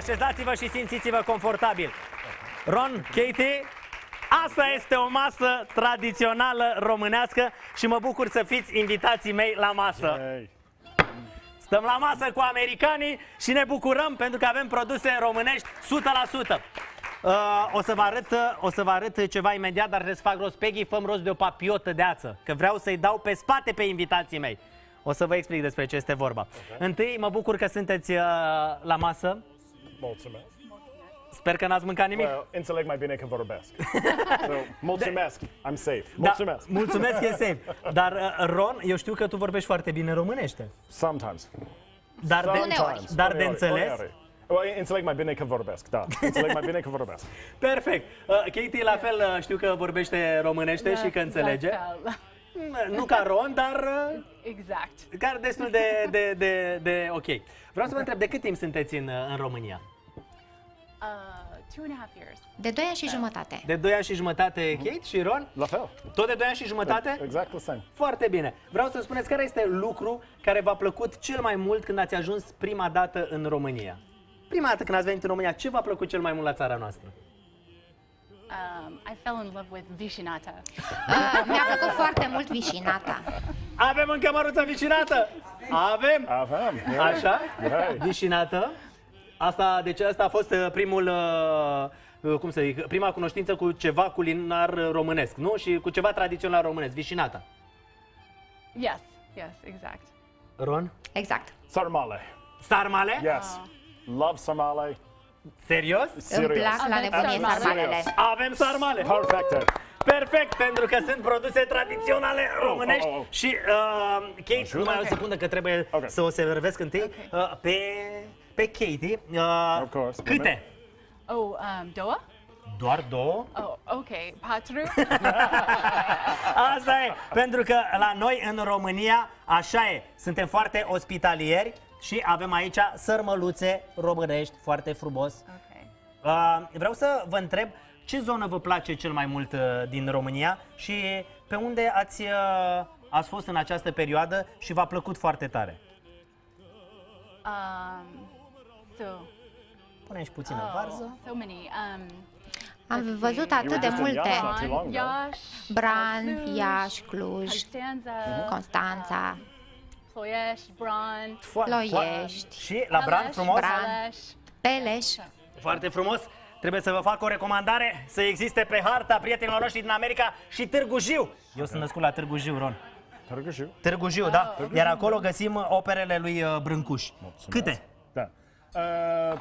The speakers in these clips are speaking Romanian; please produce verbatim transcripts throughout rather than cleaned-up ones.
Așezați-vă și simțiți-vă confortabil. Ron, Katie, asta este o masă tradițională românească și mă bucur să fiți invitații mei la masă. Stăm la masă cu americanii și ne bucurăm pentru că avem produse românești o sută la sută. Uh, o, să vă arăt, o să vă arăt ceva imediat, dar trebuie să fac rost. Peggy, fă-mi rost de o papiotă de ață, că vreau să-i dau pe spate pe invitații mei. O să vă explic despre ce este vorba. Okay. Întâi, mă bucur că sunteți uh, la masă. Mulțumesc. Sper că n-ați mâncat nimic. Well, înțeleg mai bine că vorbesc. So, mulțumesc, I'm safe. Mulțumesc. Da, mulțumesc, e safe. Dar, uh, Ron, eu știu că tu vorbești foarte bine românește. Sometimes. Dar Sometimes. de, Sometimes. Dar de înțeles... Well, înțeleg mai bine că vorbesc, da. Înțeleg mai bine că vorbesc. Perfect. Uh, Katie, la fel, uh, știu că vorbește românește da, și că înțelege. Da, da. Nu ca Ron, dar... Uh, exact. Dar destul de, de, de, de ok. Vreau să vă întreb, de cât timp sunteți în, în România? Uh, two and a half years. De doi ani și jumătate. De doi ani și jumătate, Kate mm-hmm. și Ron? La fel. Tot de doi ani și jumătate? Exact, the same. Foarte bine. Vreau să-mi spuneți care este lucru care v-a plăcut cel mai mult când ați ajuns prima dată în România? Prima dată când ați venit în România, ce v-a plăcut cel mai mult la țara noastră? Um, I fell in love with Vișinată. Uh, Mi-a plăcut foarte mult Vișinata. Avem încă măruța Vișinată? Avem? Avem. Avem. Așa? Yeah. Vișinată. Asta, deci asta a fost primul, cum să zic, prima cunoștință cu ceva culinar românesc, nu? Și cu ceva tradițional românesc, Vișinata. Yes, yes, exact. Ron? Exact. Sarmale. Sarmale? Yes. Oh. Love sarmale. Serios? Îmi plac la nebunie sarmalele. Avem sarmale. Perfect. Perfect, pentru că sunt produse tradiționale românești oh, oh, oh. și uh, Kate, nu mai o secundă că trebuie okay. să o servesc întâi okay. uh, pe pe Katie. Uh, of course. Câte? Oh, um, două? Doar două? Oh, ok, patru. Asta e, pentru că la noi în România, așa e, suntem foarte ospitalieri. Și avem aici sărmăluțe românești, foarte frumos. Okay. Uh, vreau să vă întreb ce zonă vă place cel mai mult uh, din România și pe unde ați, uh, ați fost în această perioadă și v-a plăcut foarte tare. Um, so, Pune și puțină oh, varză. So many, um, Am văzut atât de multe. Bran, Iași, Cluj, Constanța. Peleș, Bran, Ploiești. Și la Bran, frumos? Bran, Peleș. Foarte frumos. Trebuie să vă fac o recomandare să existe pe harta prietenilor noștri din America și Târgu Jiu. Eu sunt născut la Târgu Jiu, Ron. Târgu Jiu? Târgu Jiu, oh. da. Iar acolo găsim operele lui Brâncuși. Câte? Da. Uh,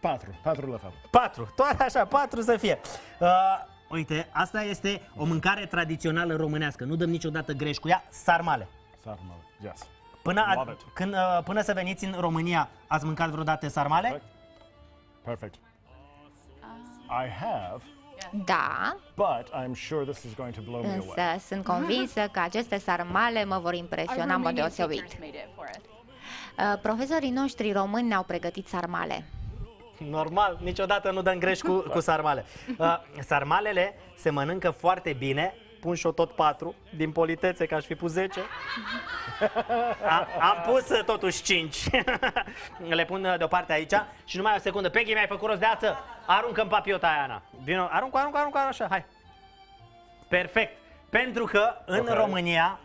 patru. Patru la fel. Patru. Toate așa, patru să fie. Uh, uite, asta este o mâncare tradițională românească. Nu dăm niciodată greș cu ea. Sarmale. Sarmale, yes. Până, a, când, uh, până să veniți în România, ați mâncat vreodată sarmale? Perfect. Perfect. Uh, I have. Da. But I'm sure this is going to blow me away. Însă sunt convinsă că aceste sarmale mă vor impresiona în mod deosebit. Uh, profesorii noștri români ne-au pregătit sarmale. Normal, niciodată nu dăm greș cu, cu sarmale. Uh, sarmalele se mănâncă foarte bine. Pun și-o tot patru, din politețe, că aș fi pus zece. A, am pus totuși cinci. Le pun deoparte aici și numai o secundă. Peggy, mi-ai făcut rost de ață? Aruncă în papiota aia, Ana. Vino, aruncă, aruncă, aruncă, așa, hai. Perfect. Pentru că în okay. România...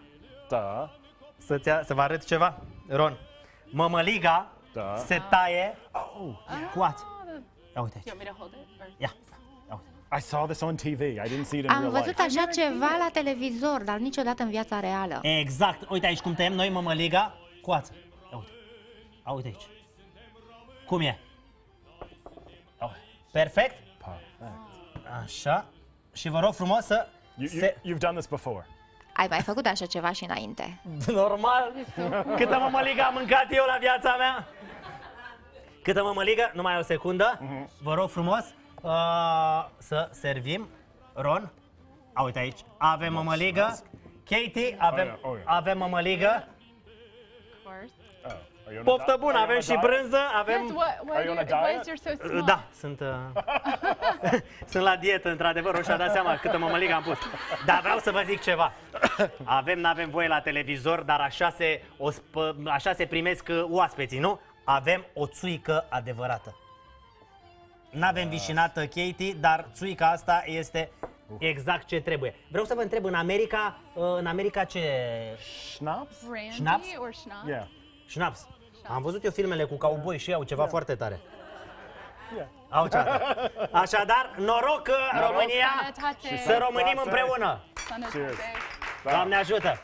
Da. Să-ți, să vă arăt ceva, Ron. Mămăliga da. se taie oh. cu ață. Ia uite aici. Ia. I saw this on T V. I didn't see it in real life. Am văzut așa ceva la televizor, dar niciodată în viața reală. Exact. Uite aici cum tăiem noi mămăliga cu ață. Ia uite. A, uite aici. Cum e? Perfect? Perfect. Așa. Și vă rog frumos să... You, you, se... You've done this before. Ai mai făcut așa ceva și înainte. Normal. Câtă mămăligă am mâncat eu la viața mea? Câtă mămăligă? Numai o secundă. Mm-hmm. Vă rog frumos. Uh, să servim. Ron, a, uite aici. Avem mămăligă. Katie, avem, oh, yeah, oh, yeah. avem mămăligă. Oh, poftă bună, avem și brânză, avem... Da, sunt... Uh... sunt la dietă, într-adevăr, nu și-a dat seama câtă mămăligă am pus. Dar vreau să vă zic ceva. Avem, n-avem voie la televizor, dar așa se, o, așa se primesc oaspeții, nu? avem o țuică adevărată. N-avem vișinată, Katie, dar țuica asta este exact ce trebuie. Vreau să vă întreb, în America, în America ce? Schnaps? Schnaps? Yeah. Schnaps. Am văzut eu filmele cu cowboy și au ceva yeah. foarte tare. Yeah. Au ceva. Așadar, noroc, noroc România, sănătate. Să românim împreună. Sănătate. Doamne ajută!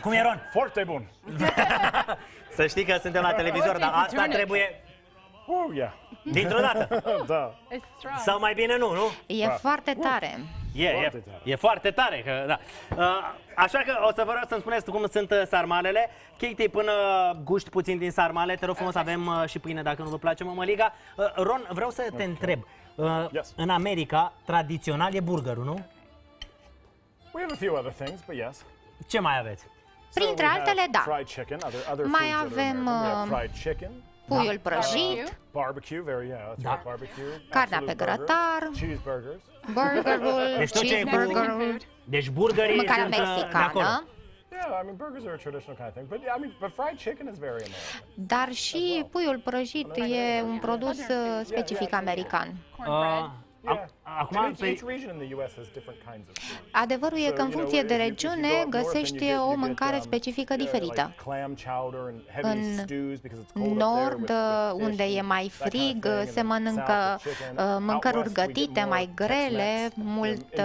Cum e, Ron? Foarte bun! Să știi că suntem la televizor, dar asta trebuie... Oh, yeah. Dintr-o dată! Da. Sau mai bine nu, nu? E da. foarte tare! E, e foarte tare! E foarte tare că, da. Așa că o să vă rog să-mi spuneți cum sunt sarmalele. Katie, până guști puțin din sarmale, te rog frumos, avem și pâine dacă nu vă place, mămăliga. Ron, vreau să te okay. întreb. Yes. În America, tradițional e burgerul, nu? We have a few other things, but yes. Ce mai aveți? Printre altele, da. Mai avem puiul prăjit, carnea pe grătar, burgerul, cheeseburgerul, deci burgerii mâncarea mexicană. Dar și puiul prăjit e un produs specific american. Acum, adevărul e că în funcție de regiune găsești o mâncare specifică diferită. În nord, unde e mai frig, se mănâncă mâncăruri gătite mai grele, mult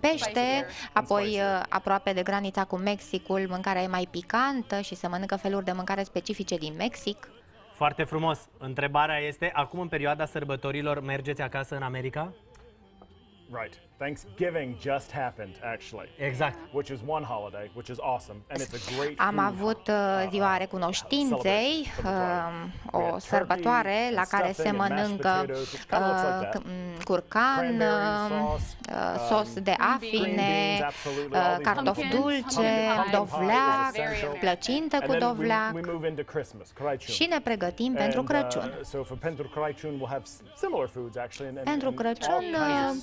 pește, apoi aproape de granița cu Mexicul, mâncarea e mai picantă și se mănâncă feluri de mâncare specifice din Mexic. Foarte frumos. Întrebarea este, acum în perioada sărbătorilor mergeți acasă în America? Right. Thanksgiving just happened actually. Exact. Which is one holiday, which is awesome and it's a great. Am avut ziua Recunoștinței, o sărbătoare la care se mănâncă curcan, sauce de affine, cartofi dulce, dovleac, plăcintă cu dovleac. Și ne pregătim pentru Crăciun. Pentru Crăciun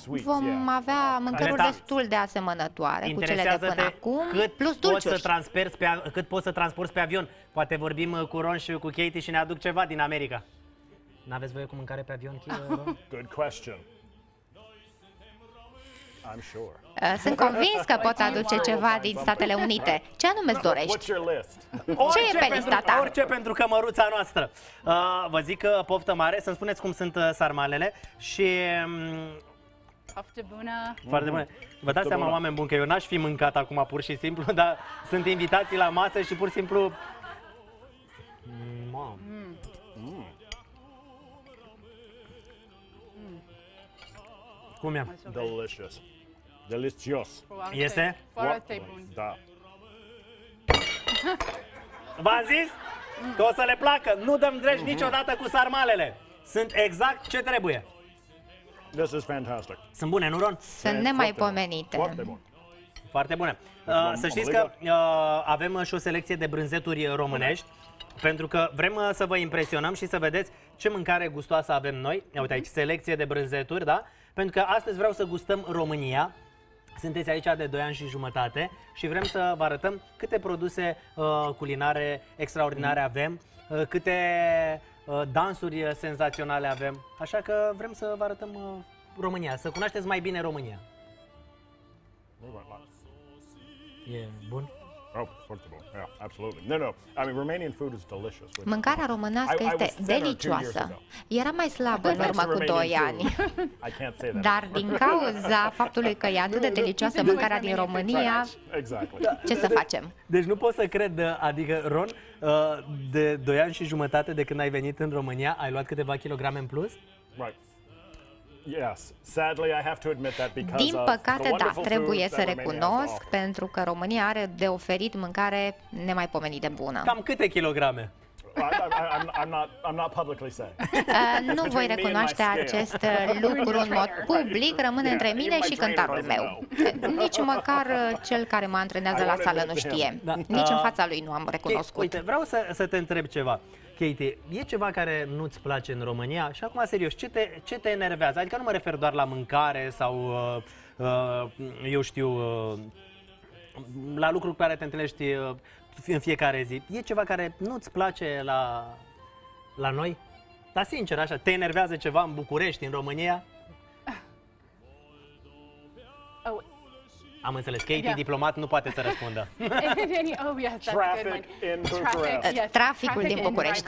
vom avea mâncăruri destul de asemănătoare cu cele de până acum, plus dulciuri. Cât poți să transporti pe avion? Poate vorbim cu Ron și cu Katie și ne aduc ceva din America. N-aveți voie cu mâncare pe avion, Ron? Good question. I'm sure. Sunt convins că pot aduce ceva din Statele Unite. Ce anume-ți dorești? Ce e pe lista ta? Orice pentru cămăruța noastră. Uh, vă zic că poftă mare, să-mi spuneți cum sunt sarmalele și... Foarte bună. Foarte bună. Vă dați seama, oameni buni, că eu n-aș fi mâncat acum pur și simplu, dar sunt invitații la masă și pur și simplu... Mamă. Mm. Mm. Mm. Cum e? Delicious. Delicios. Este? Foarte bun. Da. V-am zis că o să le placă. Nu dăm greș mm-hmm. niciodată cu sarmalele. Sunt exact ce trebuie. This is fantastic. Sunt bune, nu, Ron? Sunt nemaipomenite. Foarte bune. Foarte bune. Uh, să știți că uh, avem și o selecție de brânzeturi românești, bun. pentru că vrem uh, să vă impresionăm și să vedeți ce mâncare gustoasă avem noi. Ia uite aici, selecție de brânzeturi, da? Pentru că astăzi vreau să gustăm România. Sunteți aici de doi ani și jumătate și vrem să vă arătăm câte produse uh, culinare extraordinare mm. avem, uh, câte... dansuri senzaționale avem, așa că vrem să vă arătăm România, să cunoașteți mai bine România. E bun? Oh, foarte bun. Yeah, absolutely. No, no. I mean, Romanian food is delicious. Mâncarea românească este delicioasă. Era mai slabă în urmă cu doi ani. Dar din cauza faptului că e atât de delicioasă mâncarea din România, ce să facem? Deci nu pot să cred, adică, Ron, de doi ani și jumătate de când ai venit în România, ai luat câteva kilograme în plus? Right. Din păcate, da, trebuie să recunosc, pentru că România are de oferit mâncare nemaipomenit de bună. Cam câte kilograme? Nu voi recunoaște acest lucru în mod public, rămâne între mine și cântarul meu. Nici măcar cel care mă antrenează la sală nu știe. Nici în fața lui nu am recunoscut. Uite, vreau să te întreb ceva. Katie, e ceva care nu-ți place în România? Și acum, serios, ce te, ce te enervează? Adică nu mă refer doar la mâncare sau, uh, uh, eu știu, uh, la lucruri cu care te întâlnești în fiecare zi, e ceva care nu-ți place la, la noi? Dar sincer, așa, te enervează ceva în București, în România? Oh. Am înțeles, Katie, yeah. diplomat, nu poate să răspundă. Oh, yes, Traffic Traffic, yes. Traficul Traffic din București.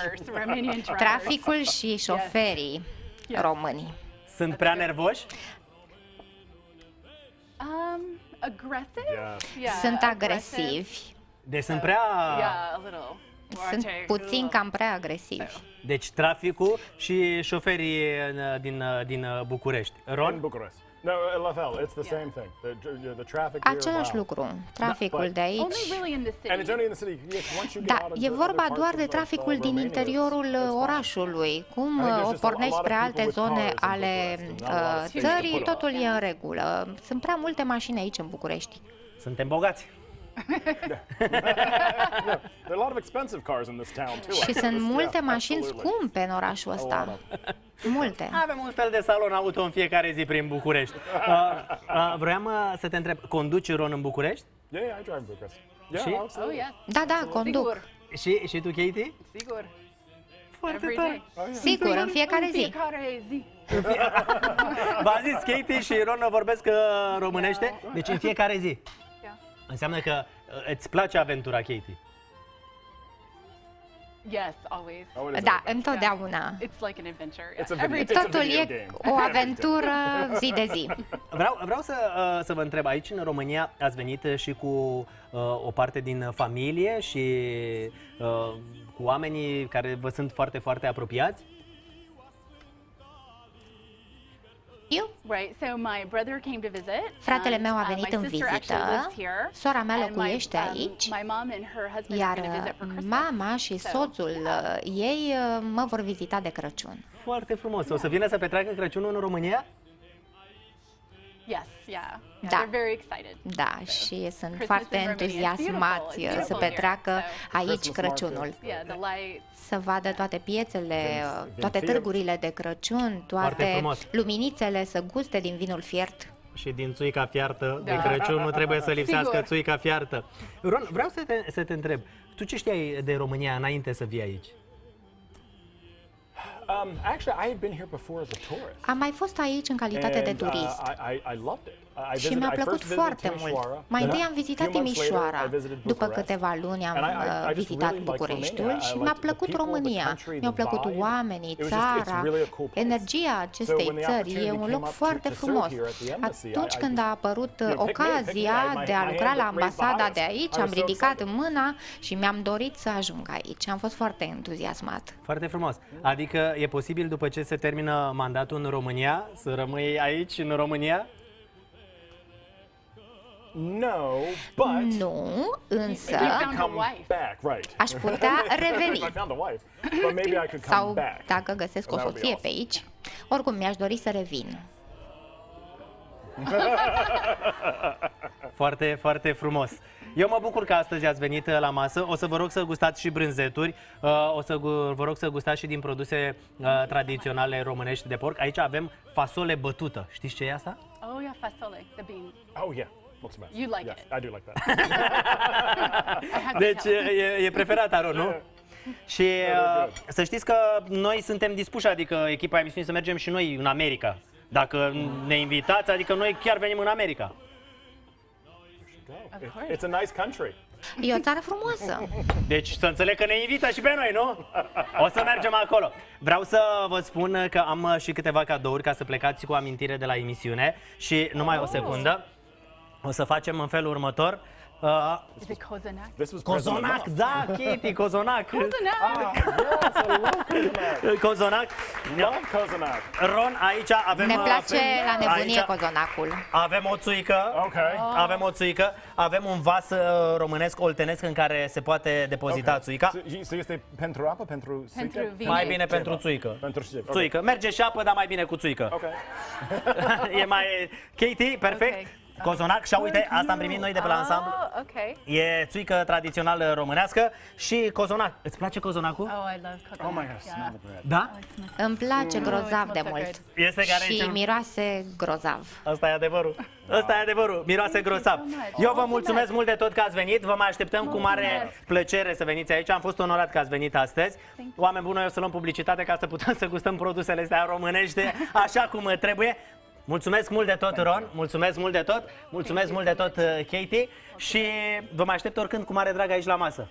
Traficul și șoferii yes. români. Sunt that's prea good. nervoși? Um, aggressive? Yeah. Yeah, sunt agresivi. Aggressive. Deci sunt prea... Yeah, sunt puțin cam prea agresivi. Deci traficul și șoferii din, din București. Ron? București. No, la fel, it's the yeah. same thing. The, the, the traffic Același here, wow. lucru, traficul da. de aici. Da, e vorba doar de traficul din interiorul orașului. Cum o pornești spre alte zone ale țării, totul e în regulă. Sunt prea multe mașini aici în București. Suntem bogați. Și sunt multe mașini scumpe în orașul ăsta. Multe. Avem un fel de salon auto în fiecare zi prin București. uh, uh, Vreau uh, să te întreb, conduci, Ron, în București? Yeah, yeah, I drive in București. Yeah, oh, yeah. Da, da, conduc. Și, și tu, Katie? Sigur. Foarte tare. Oh, yeah. Sigur, în fiecare zi. În fiecare zi. V-a zis, Katie și Ron vorbesc românește, deci în fiecare zi. Înseamnă că îți place aventura, Katie? Yes, always. Da, întotdeauna. It's like an adventure. Yeah. Totul e o aventură zi de zi. Vreau, vreau să, să vă întreb, aici în România ați venit și cu uh, o parte din familie și uh, cu oamenii care vă sunt foarte, foarte apropiați? Eu? Right, so my brother came to visit. Fratele meu a venit în vizită. Sora mea locuiește aici. Iar mama și soțul ei mă vor vizita de Crăciun. Foarte frumos. O să vină să petreacă Crăciunul în România? Yes, yeah. Da. They're very excited. Da, și sunt foarte entuziasmați să petreacă aici Crăciunul. Să vadă toate piețele, toate târgurile de Crăciun, toate luminițele, să guste din vinul fiert. Și din țuica fiartă de Crăciun nu trebuie să lipsească țuica fiartă. Ron, vreau să te, să te întreb, tu ce știai de România înainte să vii aici? Um, actually, I had been here before as a tourist. Am mai fost aici în calitate de turist. Și mi-a plăcut foarte mult. Mai întâi am vizitat Timișoara. După câteva luni am vizitat Bucureștiul și mi-a plăcut România. Mi-au plăcut oamenii, țara, energia acestei țări. E un loc foarte frumos. Atunci când a apărut ocazia de a lucra la ambasada de aici, am ridicat mâna și mi-am dorit să ajung aici. Am fost foarte entuziasmat. Foarte frumos. Adică e posibil după ce se termină mandatul în România să rămâi aici, în România? No, but nu, însă aș putea reveni. Sau dacă găsesc o soție pe aici, oricum mi-aș dori să revin. Foarte, foarte frumos. Eu mă bucur că astăzi ați venit la masă. O să vă rog să gustați și brânzeturi. O să vă rog să gustați și din produse tradiționale românești de porc. Aici avem fasole bătută. Știți ce e asta? Oh, yeah, fasole, the beans. Oh, yeah. Mulțumesc. You like yes, it. I do like that. Deci e, e preferat, Aron, nu? Și uh, să știți că noi suntem dispuși, adică echipa emisiunii, să mergem și noi în America. Dacă ne invitați, adică noi chiar venim în America. It's a nice country. E o țară frumoasă. Deci să înțeleg că ne invită și pe noi, nu? O să mergem acolo. Vreau să vă spun că am și câteva cadouri ca să plecați cu amintire de la emisiune. Și numai oh. o secundă. O să facem în felul următor. Uh, cozonac? Cozonac, da, Katie, cozonac. Cozonac. Ron, aici avem... Ne place la nebunie cozonacul. Avem o țuică. Okay. Oh. Avem o țuică. Avem un vas românesc, oltenesc, în care se poate depozita okay. țuica. Este pentru apă, pentru țuică? Mai bine pentru țuică. Pentru țuică. Merge și apă, dar mai bine cu țuică. Okay. E mai... Katie, perfect. Okay. Cozonac. Și uite, asta am primit noi de pe la ansamblu. Ah, okay. E țuică tradițională românească și cozonac. Îți place cozonacul? Oh, I love cozonac. Oh my gosh, yeah. Da? Oh, îmi place grozav de mult. Este care și miroase grozav. Asta e adevărul. Asta e adevărul. Miroase grozav. Eu vă mulțumesc mult de tot că ați venit. Vă mai așteptăm cu mare plăcere să veniți aici. Am fost onorat că ați venit astăzi. Oameni buni, noi o să luăm publicitate ca să putem să gustăm produsele astea românește așa cum trebuie. Mulțumesc mult de tot, Ron, mulțumesc mult de tot, mulțumesc mult de tot, Katie, și vă mai aștept oricând cu mare drag aici la masă.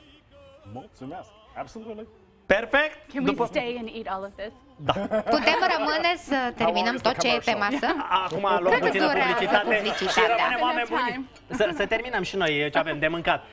Mulțumesc, absolut. Perfect. Can we După... stay and eat all of this? Da. Putem rămâne să terminăm tot ce e pe masă? Acum luăm puțină publicitate și rămânem oameni buni. Să, să terminăm și noi ce avem de mâncat.